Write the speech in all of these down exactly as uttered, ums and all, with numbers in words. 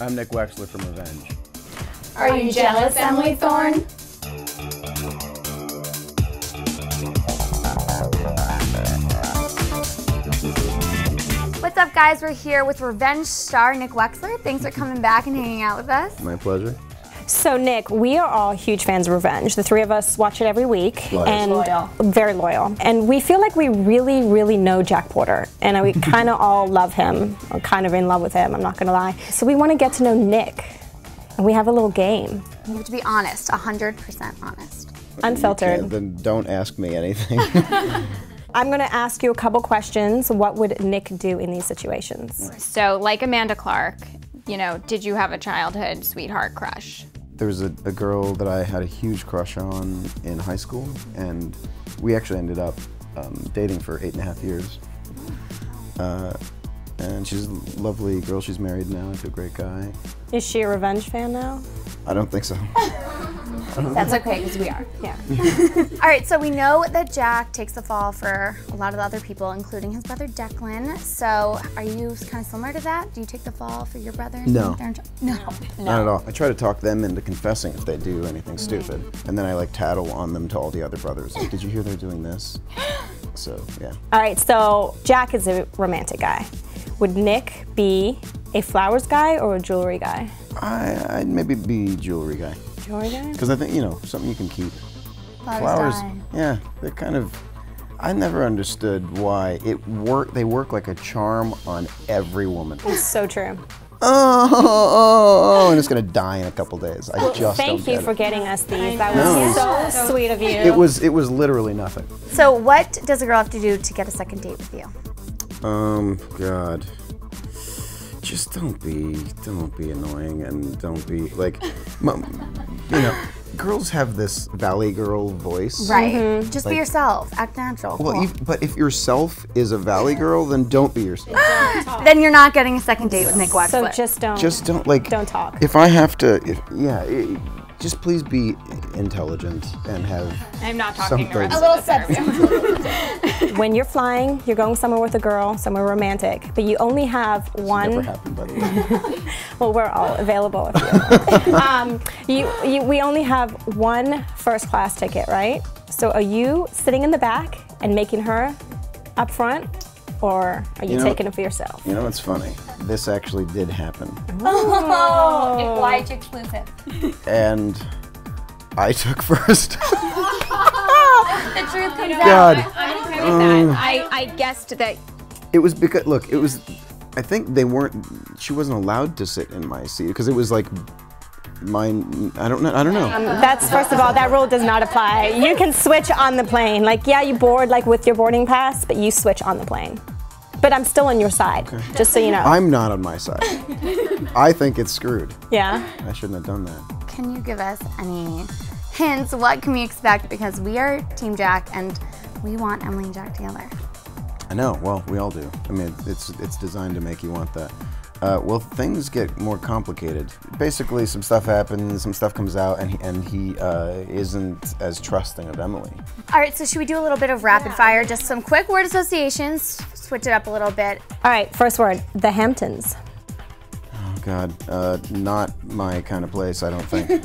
I'm Nick Wechsler from Revenge. Are you jealous, Emily Thorne? What's up, guys? We're here with Revenge star Nick Wechsler. Thanks for coming back and hanging out with us. My pleasure. So Nick, we are all huge fans of Revenge. The three of us watch it every week. Loyal. And loyal. Very loyal. And we feel like we really, really know Jack Porter. And we kind of all love him. We're kind of in love with him, I'm not going to lie. So we want to get to know Nick. And we have a little game. You have to be honest, one hundred percent honest. Unfiltered. Then don't ask me anything. I'm going to ask you a couple questions. What would Nick do in these situations? So like Amanda Clark, you know, did you have a childhood sweetheart crush? There was a, a girl that I had a huge crush on in high school, and we actually ended up um, dating for eight and a half years. Uh, and she's a lovely girl. She's married now to a great guy. Is she a Revenge fan now? I don't think so. That's okay, because we are. Yeah. All right, so we know that Jack takes the fall for a lot of the other people, including his brother Declan. So are you kind of similar to that? Do you take the fall for your brothers? No. No. No. Not at all. I try to talk them into confessing if they do anything stupid. And then I like tattle on them to all the other brothers. Like, did you hear they're doing this? So, yeah. All right, so Jack is a romantic guy. Would Nick be a flowers guy or a jewelry guy? I, I'd maybe be jewelry guy. Because I think, you know, something you can keep. Flowers, Flowers yeah, they're kind of, I never understood why it work. They work like a charm on every woman. It's so true. Oh, oh, oh, and it's going to die in a couple days. I well, just Thank you for it. getting us these. That was no. so sweet of you. It was, it was literally nothing. So what does a girl have to do to get a second date with you? Um, God. Just don't be, don't be annoying, and don't be like, you know, girls have this valley girl voice. Right. Mm-hmm. Just like, be yourself. Act natural. Well, cool. if, but if yourself is a valley girl, then don't be yourself. Then you're not getting a second date with Nick Wechsler. So just don't. Just don't like. Don't talk. If I have to, if, yeah. It, just please be intelligent and have. I'm not talking to a little substance. When you're flying, you're going somewhere with a girl, somewhere romantic, but you only have it's one. Never happened, by the way. Well, we're all available. If you, um, you, you, we only have one first class ticket, right? So are you sitting in the back and making her up front, or are you, you know, taking it for yourself? You know, it's funny. This actually did happen. Oh, why it's exclusive. And I took first. The truth comes you know, out. God. I'm okay with um, that. I, I guessed that. It was because, look, it was, I think they weren't, she wasn't allowed to sit in my seat because it was like mine, I don't know, I don't know. Um, that's, first of all, that rule does not apply. You can switch on the plane. Like, yeah, you board like with your boarding pass, but you switch on the plane. But I'm still on your side, okay. Just so you know. I'm not on my side. I think it's screwed. Yeah. I shouldn't have done that. Can you give us any hints? What can we expect? Because we are Team Jack, and we want Emily and Jack together. I know. Well, we all do. I mean, it's it's designed to make you want that. Uh, well, things get more complicated. Basically, some stuff happens, some stuff comes out, and he, and he uh, isn't as trusting of Emily. All right, so should we do a little bit of rapid yeah. fire? Just some quick word associations, switch it up a little bit. All right, first word, the Hamptons. Oh, God, uh, not my kind of place, I don't think.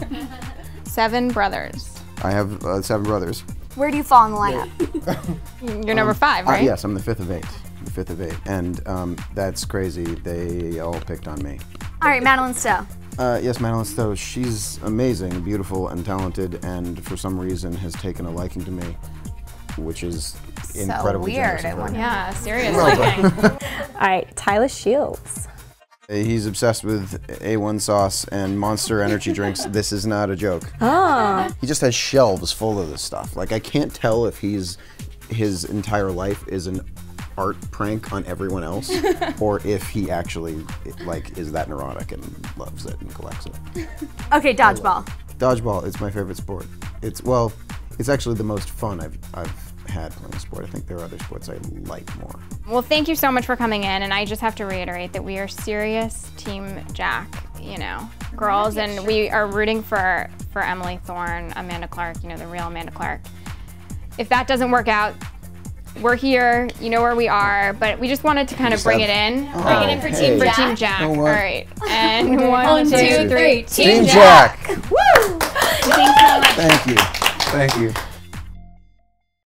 Seven brothers. I have uh, seven brothers. Where do you fall in the lineup? You're number um, five, right? Uh, yes, I'm the fifth of eight. The fifth of eight, and um, that's crazy. They all picked on me. All right, Madeleine Stowe. Uh, yes, Madeleine Stowe. She's amazing, beautiful, and talented, and for some reason has taken a liking to me, which is so incredibly weird. Generous yeah, seriously. All right, Tyler Shields. He's obsessed with A one sauce and Monster energy drinks. This is not a joke. Oh. He just has shelves full of this stuff. Like, I can't tell if he's his entire life is an art prank on everyone else, or if he actually like is that neurotic and loves it and collects it. Okay, dodgeball. Dodgeball is my favorite sport. It's well, it's actually the most fun I've I've had playing a sport. I think there are other sports I like more. Well, thank you so much for coming in, and I just have to reiterate that we are serious Team Jack, you know, girls, yeah, and sure. we are rooting for for Emily Thorne, Amanda Clark, you know, the real Amanda Clark. If that doesn't work out, we're here, you know where we are, but we just wanted to kind of bring it in. Oh, bring it in for hey. Team Jack. For Team Jack. No, all right. And one, one two, two, three. Team, Team Jack. Jack. Woo! Thank you. Thank you.